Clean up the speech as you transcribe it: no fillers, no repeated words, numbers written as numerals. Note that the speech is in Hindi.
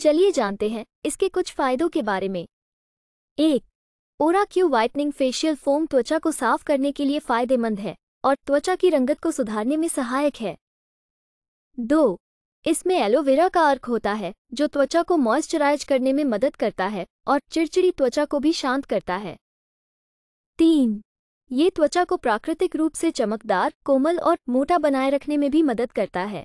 चलिए जानते हैं इसके कुछ फायदों के बारे में। 1. Aura Q whitening facial foam त्वचा को साफ करने के लिए फायदेमंद है और त्वचा की रंगत को सुधारने में सहायक है। 2. इसमें एलोवेरा का अर्क होता है जो त्वचा को मॉइस्चराइज करने में मदद करता है और चिड़चिड़ी त्वचा को भी शांत करता है। 3. ये त्वचा को प्राकृतिक रूप से चमकदार, कोमल और मोटा बनाए रखने में भी मदद करता है।